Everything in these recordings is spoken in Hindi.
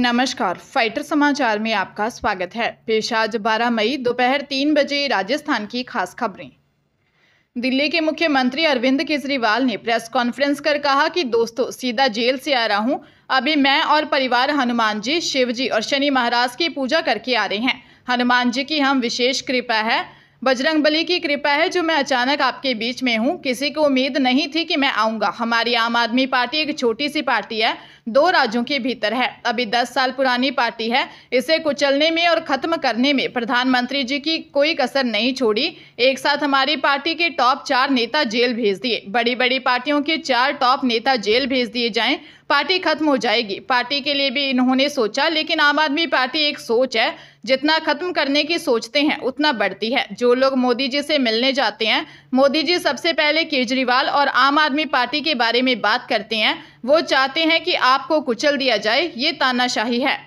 नमस्कार, फाइटर समाचार में आपका स्वागत है। पेश आज 12 मई दोपहर 3 बजे राजस्थान की खास खबरें। दिल्ली के मुख्यमंत्री अरविंद केजरीवाल ने प्रेस कॉन्फ्रेंस कर कहा कि दोस्तों, सीधा जेल से आ रहा हूं। अभी मैं और परिवार हनुमान जी, शिव जी और शनि महाराज की पूजा करके आ रहे हैं। हनुमान जी की हम विशेष कृपा है, बजरंग बली की कृपा है जो मैं अचानक आपके बीच में हूँ। किसी को उम्मीद नहीं थी कि मैं आऊँगा। हमारी आम आदमी पार्टी एक छोटी सी पार्टी है, 2 राज्यों के भीतर है, अभी 10 साल पुरानी पार्टी है। इसे कुचलने में और ख़त्म करने में प्रधानमंत्री जी की कोई कसर नहीं छोड़ी। एक साथ हमारी पार्टी के टॉप 4 नेता जेल भेज दिए। बड़ी बड़ी पार्टियों के 4 टॉप नेता जेल भेज दिए जाएँ, पार्टी खत्म हो जाएगी। पार्टी के लिए भी इन्होंने सोचा, लेकिन आम आदमी पार्टी एक सोच है, जितना खत्म करने की सोचते हैं उतना बढ़ती है। जो लोग मोदी जी से मिलने जाते हैं, मोदी जी सबसे पहले केजरीवाल और आम आदमी पार्टी के बारे में बात करते हैं। वो चाहते हैं कि आपको कुचल दिया जाए, ये तानाशाही है।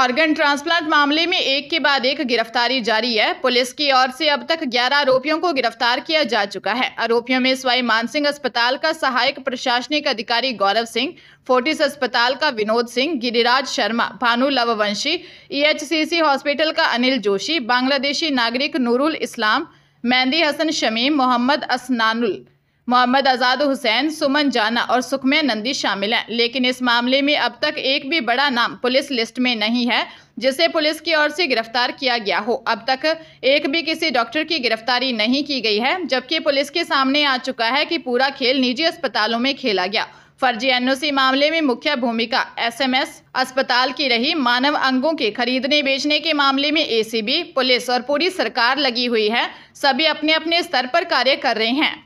ऑर्गन ट्रांसप्लांट मामले में एक के बाद एक गिरफ्तारी जारी है। पुलिस की ओर से अब तक 11 आरोपियों को गिरफ्तार किया जा चुका है। आरोपियों में स्वाई मानसिंह अस्पताल का सहायक प्रशासनिक अधिकारी गौरव सिंह, फोर्टिस अस्पताल का विनोद सिंह, गिरिराज शर्मा, भानु लव वंशी, EHCC हॉस्पिटल का अनिल जोशी, बांग्लादेशी नागरिक नूरुल इस्लाम, मेहंदी हसन, शमीम मोहम्मद, असनानुल मोहम्मद, आजाद हुसैन, सुमन जाना और सुखमे नंदी शामिल हैं। लेकिन इस मामले में अब तक एक भी बड़ा नाम पुलिस लिस्ट में नहीं है जिसे पुलिस की ओर से गिरफ्तार किया गया हो। अब तक एक भी किसी डॉक्टर की गिरफ्तारी नहीं की गई है, जबकि पुलिस के सामने आ चुका है कि पूरा खेल निजी अस्पतालों में खेला गया। फर्जी NOC मामले में मुख्य भूमिका SMS अस्पताल की रही। मानव अंगों के खरीदने बेचने के मामले में ACB, पुलिस और पूरी सरकार लगी हुई है। सभी अपने अपने स्तर पर कार्य कर रहे हैं।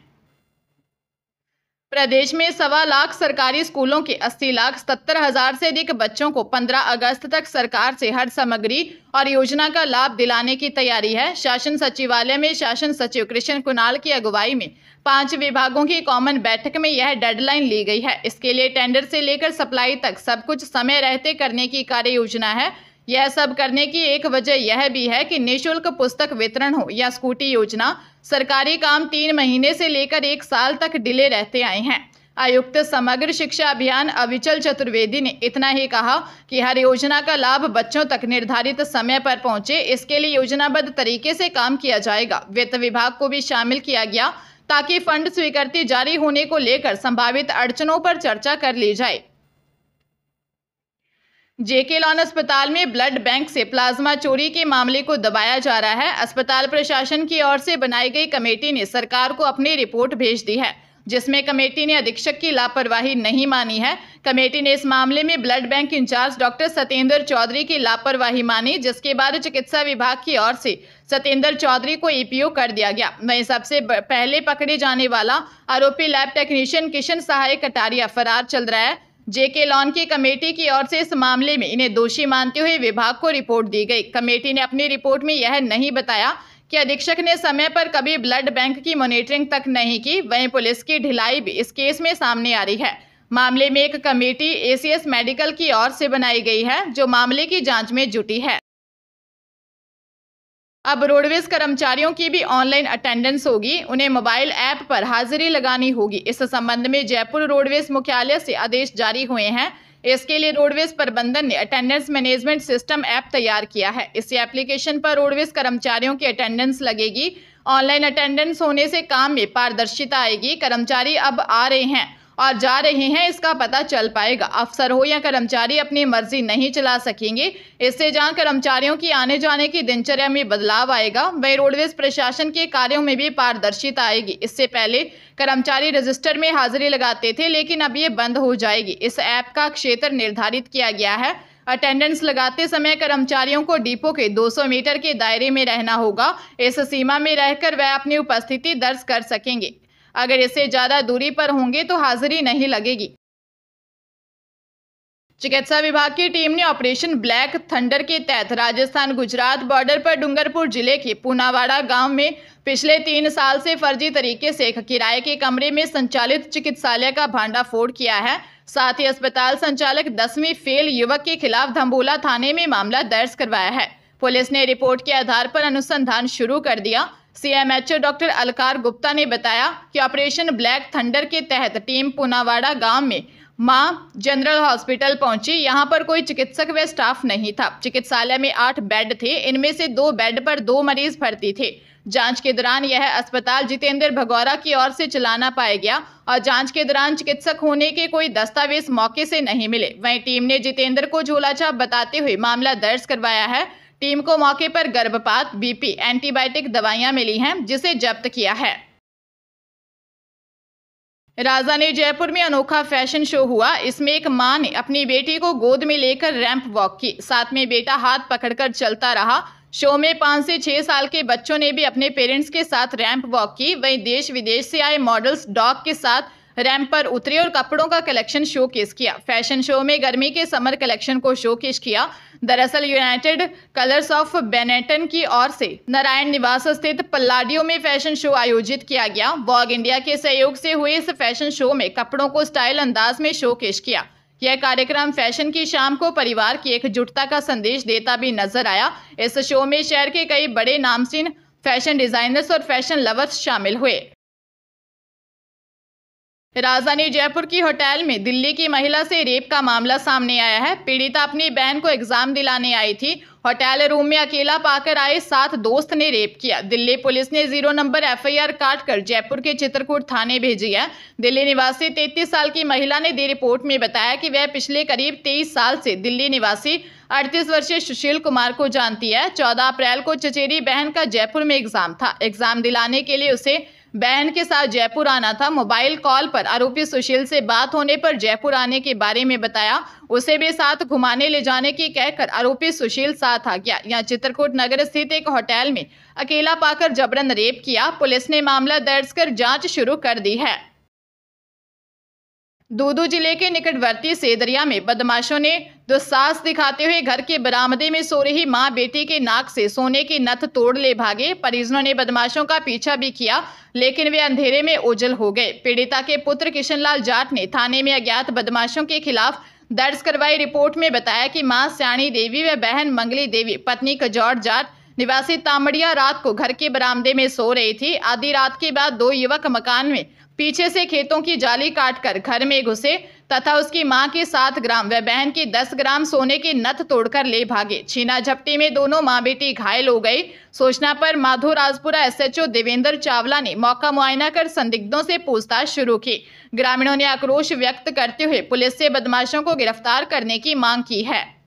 प्रदेश में 1.25 लाख सरकारी स्कूलों के 80,70,000 से अधिक बच्चों को 15 अगस्त तक सरकार से हर सामग्री और योजना का लाभ दिलाने की तैयारी है। शासन सचिवालय में शासन सचिव कृष्ण कुनाल की अगुवाई में 5 विभागों की कॉमन बैठक में यह डेडलाइन ली गई है। इसके लिए टेंडर से लेकर सप्लाई तक सब कुछ समय रहते करने की कार्य योजना है। यह सब करने की एक वजह यह भी है कि निःशुल्क पुस्तक वितरण हो या स्कूटी योजना, सरकारी काम 3 महीने से लेकर 1 साल तक डिले रहते आए हैं। आयुक्त समग्र शिक्षा अभियान अविचल चतुर्वेदी ने इतना ही कहा कि हर योजना का लाभ बच्चों तक निर्धारित समय पर पहुंचे, इसके लिए योजनाबद्ध तरीके से काम किया जाएगा। वित्त विभाग को भी शामिल किया गया ताकि फंड स्वीकृति जारी होने को लेकर संभावित अड़चनों पर चर्चा कर ली जाए। जेके लॉन अस्पताल में ब्लड बैंक से प्लाज्मा चोरी के मामले को दबाया जा रहा है। अस्पताल प्रशासन की ओर से बनाई गई कमेटी ने सरकार को अपनी रिपोर्ट भेज दी है, जिसमें कमेटी ने अधीक्षक की लापरवाही नहीं मानी है। कमेटी ने इस मामले में blood bank incharge doctor Satendra Chaudhary की लापरवाही मानी, जिसके बाद चिकित्सा विभाग की ओर से सतेंद्र चौधरी को EPO कर दिया गया। वहीं सबसे पहले पकड़े जाने वाला आरोपी लैब टेक्नीशियन किशन कटारिया फरार चल रहा है। जेके लॉन की कमेटी की ओर से इस मामले में इन्हें दोषी मानते हुए विभाग को रिपोर्ट दी गई। कमेटी ने अपनी रिपोर्ट में यह नहीं बताया कि अधीक्षक ने समय पर कभी ब्लड बैंक की मॉनिटरिंग तक नहीं की। वहीं पुलिस की ढिलाई भी इस केस में सामने आ रही है। मामले में एक कमेटी ACS मेडिकल की ओर से बनाई गई है, जो मामले की जाँच में जुटी है। अब रोडवेज कर्मचारियों की भी ऑनलाइन अटेंडेंस होगी, उन्हें मोबाइल ऐप पर हाजिरी लगानी होगी। इस संबंध में जयपुर रोडवेज मुख्यालय से आदेश जारी हुए हैं। इसके लिए रोडवेज प्रबंधन ने अटेंडेंस मैनेजमेंट सिस्टम ऐप तैयार किया है। इस एप्लीकेशन पर रोडवेज कर्मचारियों की अटेंडेंस लगेगी। ऑनलाइन अटेंडेंस होने से काम में पारदर्शिता आएगी। कर्मचारी अब आ रहे हैं और जा रहे हैं, इसका पता चल पाएगा। अफसर हो या कर्मचारी अपनी मर्जी नहीं चला सकेंगे। इससे जहां कर्मचारियों की आने जाने की दिनचर्या में बदलाव आएगा, वहीं रोडवेज प्रशासन के कार्यों में भी पारदर्शिता आएगी। इससे पहले कर्मचारी रजिस्टर में हाजिरी लगाते थे, लेकिन अब ये बंद हो जाएगी। इस ऐप का क्षेत्र निर्धारित किया गया है। अटेंडेंस लगाते समय कर्मचारियों को डिपो के 200 मीटर के दायरे में रहना होगा। इस सीमा में रहकर वह अपनी उपस्थिति दर्ज कर सकेंगे। अगर इससे ज्यादा दूरी पर होंगे तो हाजिरी नहीं लगेगी। चिकित्सा विभाग की टीम ने ऑपरेशन ब्लैक थंडर के तहत राजस्थान गुजरात बॉर्डर पर डूंगरपुर जिले के पूनावाड़ा गांव में पिछले 3 साल से फर्जी तरीके से एक किराए के कमरे में संचालित चिकित्सालय का भंडाफोड़ किया है। साथ ही अस्पताल संचालक 10वीं फेल युवक के खिलाफ धम्बूला थाने में मामला दर्ज करवाया है। पुलिस ने रिपोर्ट के आधार पर अनुसंधान शुरू कर दिया। CMHO डॉक्टर अलकार गुप्ता ने बताया कि ऑपरेशन ब्लैक थंडर के तहत टीम पूनावाड़ा गांव में मां जनरल हॉस्पिटल पहुंची। यहां पर कोई चिकित्सक व स्टाफ नहीं था। चिकित्सालय में 8 बेड थे, इनमें से 2 बेड पर 2 मरीज भर्ती थे। जांच के दौरान यह अस्पताल जितेंद्र भगोरा की ओर से चलाना पाया गया और जांच के दौरान चिकित्सक होने के कोई दस्तावेज मौके से नहीं मिले। वहीं टीम ने जितेंद्र को झोलाछाप बताते हुए मामला दर्ज करवाया है। टीम को मौके पर गर्भपात, बीपी, एंटीबायोटिक दवाइयां मिली हैं, जिसे जब्त किया है। राजधानी जयपुर में अनोखा फैशन शो हुआ। इसमें एक मां ने अपनी बेटी को गोद में लेकर रैंप वॉक की, साथ में बेटा हाथ पकड़कर चलता रहा। शो में 5 से 6 साल के बच्चों ने भी अपने पेरेंट्स के साथ रैंप वॉक की। वहीं देश विदेश से आए मॉडल्स डॉग के साथ रैंप पर उतरे और कपड़ों का कलेक्शन शोकेस किया। फैशन शो में गर्मी के समर कलेक्शन को शोकेस किया। दरअसल यूनाइटेड कलर्स ऑफ बेनेटन की ओर से नारायण निवास स्थित पल्लाडियो में फैशन शो आयोजित किया गया। वॉग इंडिया के सहयोग से हुए इस फैशन शो में कपड़ों को स्टाइल अंदाज में शोकेस किया। यह कार्यक्रम फैशन की शाम को परिवार की एकजुटता का संदेश देता भी नजर आया। इस शो में शहर के कई बड़े नामचीन फैशन डिजाइनर्स और फैशन लवर्स शामिल हुए। राजधानी जयपुर की होटल में दिल्ली की महिला से रेप का मामला सामने आया है। पीड़िता अपनी बहन को एग्जाम दिलाने आई थी। होटल रूम में अकेला पाकर आए 7 दोस्त ने रेप किया। दिल्ली पुलिस ने 0 नंबर FIR काटकर जयपुर के चित्रकूट थाने भेजी है। दिल्ली निवासी 33 साल की महिला ने दी रिपोर्ट में बताया कि वह पिछले करीब 23 साल से दिल्ली निवासी 38 वर्षीय सुशील कुमार को जानती है। 14 अप्रैल को चचेरी बहन का जयपुर में एग्जाम था। एग्जाम दिलाने के लिए उसे बहन के साथ जयपुर आना था। मोबाइल कॉल पर आरोपी सुशील से बात होने पर जयपुर आने के बारे में बताया। उसे भी साथ घुमाने ले जाने की कहकर आरोपी सुशील साथ आ गया। यहाँ चित्रकूट नगर स्थित एक होटल में अकेला पाकर जबरन रेप किया। पुलिस ने मामला दर्ज कर जांच शुरू कर दी है। दूदू जिले के निकटवर्ती सेदरिया में बदमाशों ने दुस्साहस दिखाते हुए घर के बरामदे में सो रही मां बेटी के नाक से सोने की नथ तोड़ ले भागे। परिजनों ने बदमाशों का पीछा भी किया, लेकिन वे अंधेरे में ओझल हो गए। पीड़िता के पुत्र किशन लाल जाट ने थाने में अज्ञात बदमाशों के खिलाफ दर्ज करवाई रिपोर्ट में बताया कि मां स्याणी देवी व बहन मंगली देवी पत्नी कजौड़ जाट निवासी तामड़िया रात को घर के बरामदे में सो रही थी। आधी रात के बाद 2 युवक मकान में पीछे से खेतों की जाली काटकर घर में घुसे तथा उसकी मां के 7 ग्राम व बहन की 10 ग्राम सोने की नथ तोड़कर ले भागे। छीना झपटी में दोनों मां बेटी घायल हो गई। सूचना पर माधो राजपुरा SHO देवेंद्र चावला ने मौका मुआयना कर संदिग्धों से पूछताछ शुरू की। ग्रामीणों ने आक्रोश व्यक्त करते हुए पुलिस से बदमाशों को गिरफ्तार करने की मांग की है।